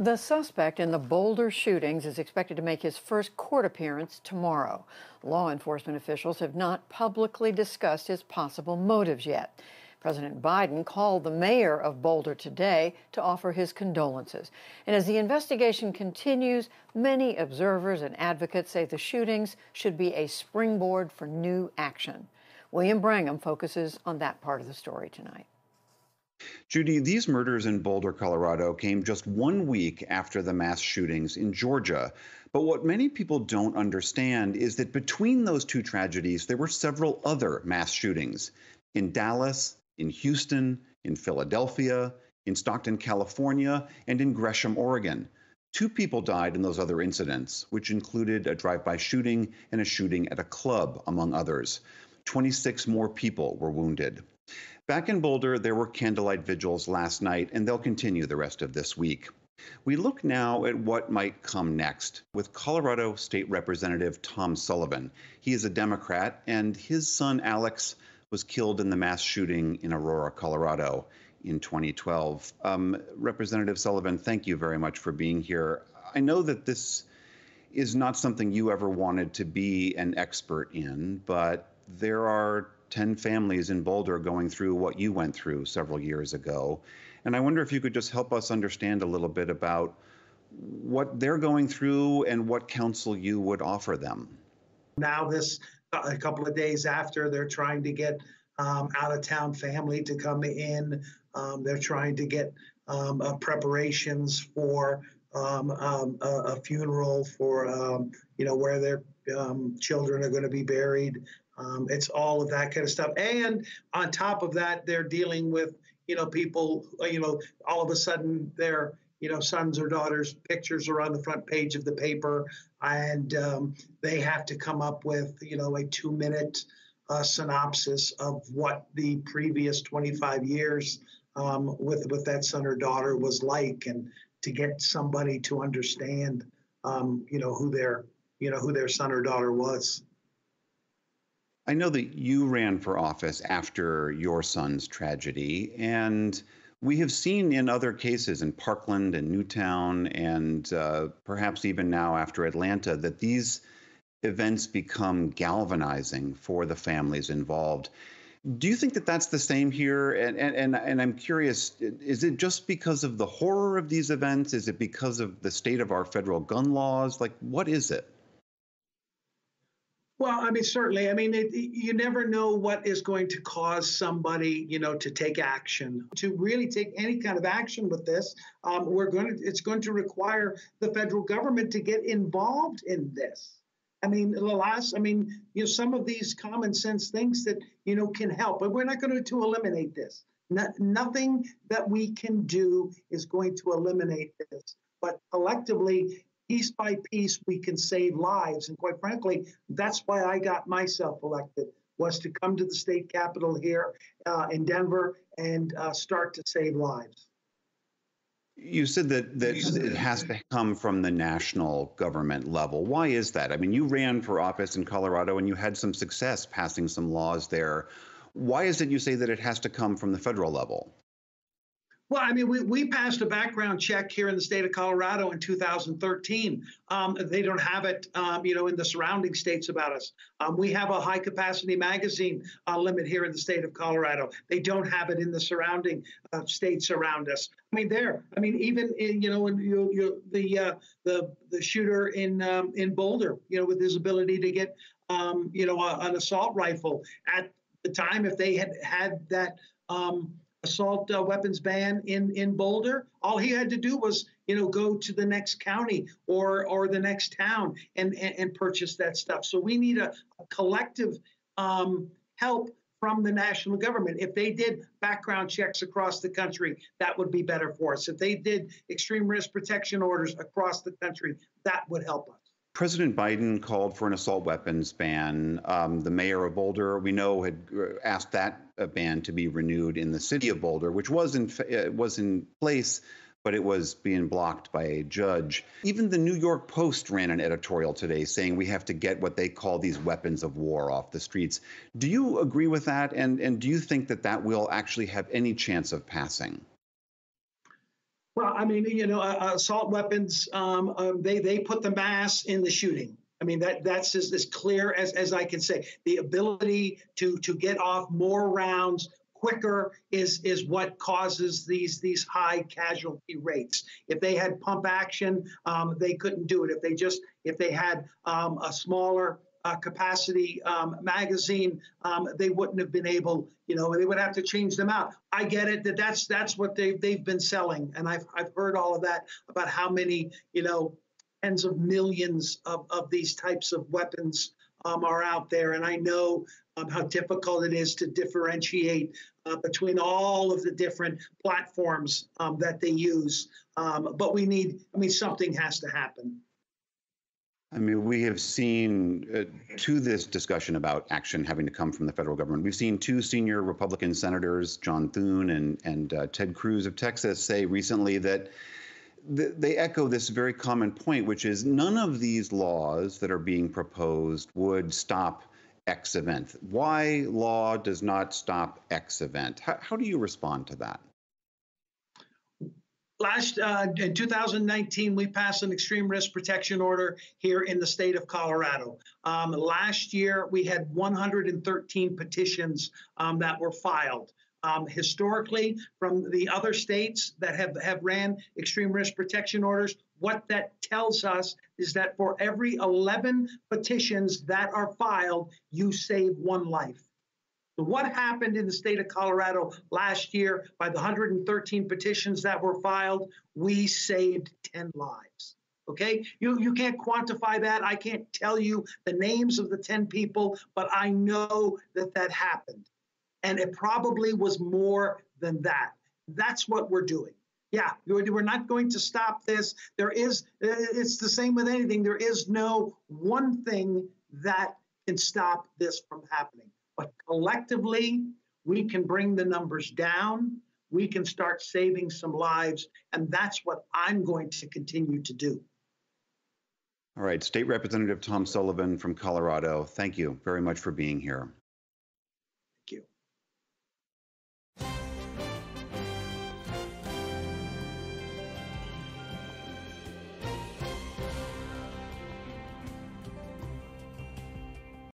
The suspect in the Boulder shootings is expected to make his first court appearance tomorrow. Law enforcement officials have not publicly discussed his possible motives yet. President Biden called the mayor of Boulder today to offer his condolences. And as the investigation continues, many observers and advocates say the shootings should be a springboard for new action. William Brangham focuses on that part of the story tonight. Judy, these murders in Boulder, Colorado came just 1 week after the mass shootings in Georgia. But what many people don't understand is that between those two tragedies, there were several other mass shootings in Dallas, in Houston, in Philadelphia, in Stockton, California, and in Gresham, Oregon. 2 people died in those other incidents, which included a drive-by shooting and a shooting at a club, among others. 26 more people were wounded. Back in Boulder, there were candlelight vigils last night, and they'll continue the rest of this week. We look now at what might come next with Colorado State Representative Tom Sullivan. He is a Democrat, and his son Alex was killed in the mass shooting in Aurora, Colorado in 2012. Representative Sullivan, thank you very much for being here. I know that this is not something you ever wanted to be an expert in, but there are 10 families in Boulder going through what you went through several years ago. And I wonder if you could just help us understand a little bit about what they're going through and what counsel you would offer them. Now this, a couple of days after, they're trying to get out-of-town family to come in. They're trying to get preparations for a funeral for, you know, where their children are going to be buried. It's all of that kind of stuff. And on top of that, they're dealing with, you know, people, you know, all of a sudden their, you know, sons or daughters' pictures are on the front page of the paper, and they have to come up with, you know, a 2-minute synopsis of what the previous 25 years with that son or daughter was like, and to get somebody to understand, you know, who their son or daughter was. I know that you ran for office after your son's tragedy, and we have seen in other cases in Parkland and Newtown and perhaps even now after Atlanta that these events become galvanizing for the families involved. Do you think that that's the same here? And I'm curious, is it just because of the horror of these events? Is it because of the state of our federal gun laws? Like, what is it? Well, I mean, certainly. I mean, you never know what is going to cause somebody, you know, to take action, to really take any kind of action with this. It's going to require the federal government to get involved in this. I mean, you know, some of these common sense things that, you know, can help, but we're not going to eliminate this. Nothing that we can do is going to eliminate this, but collectively, piece by piece, we can save lives. And quite frankly, that's why I got myself elected, was to come to the state capitol here in Denver and start to save lives. You said that it has to come from the national government level. Why is that? I mean, you ran for office in Colorado and you had some success passing some laws there. Why is it you say that it has to come from the federal level? Well, I mean, we passed a background check here in the state of Colorado in 2013. They don't have it, you know, in the surrounding states about us. We have a high-capacity magazine limit here in the state of Colorado. They don't have it in the surrounding states around us. I mean, even in, you know, the shooter in Boulder, you know, with his ability to get, you know, an assault rifle at the time, if they had had that. Assault weapons ban in Boulder, all he had to do was, you know, go to the next county or the next town and purchase that stuff. So we need a collective help from the national government. If they did background checks across the country, that would be better for us. If they did extreme risk protection orders across the country, that would help us. President Biden called for an assault weapons ban. The mayor of Boulder, we know, had asked that ban to be renewed in the city of Boulder, which was in place, but it was being blocked by a judge. Even the New York Post ran an editorial today saying we have to get what they call these weapons of war off the streets. Do you agree with that? And do you think that will actually have any chance of passing? Well, I mean, you know, assault weapons, they put the mass in the shooting. I mean, that's as clear as I can say. The ability to get off more rounds quicker is what causes these high casualty rates. If they had pump action, they couldn't do it. If they had a smaller capacity magazine, they wouldn't have been able, you know, they would have to change them out. I get it that that's what they've been selling. And I've heard all of that about how many, you know, tens of millions of these types of weapons are out there. And I know how difficult it is to differentiate between all of the different platforms that they use. But we need, I mean, something has to happen. I mean, we have seen, to this discussion about action having to come from the federal government, we've seen two senior Republican senators, John Thune and Ted Cruz of Texas, say recently that they echo this very common point, which is none of these laws that are being proposed would stop X event. Y law does not stop X event. How do you respond to that? In 2019, we passed an extreme risk protection order here in the state of Colorado. Last year, we had 113 petitions that were filed. Historically, from the other states that have ran extreme risk protection orders, what that tells us is that for every 11 petitions that are filed, you save one life. What happened in the state of Colorado last year by the 113 petitions that were filed? We saved 10 lives. Okay? You can't quantify that. I can't tell you the names of the 10 people, but I know that happened. And it probably was more than that. That's what we're doing. Yeah, we're not going to stop this. It's the same with anything. There is no one thing that can stop this from happening. But collectively, we can bring the numbers down. We can start saving some lives. And that's what I'm going to continue to do. All right. State Representative Tom Sullivan from Colorado, thank you very much for being here.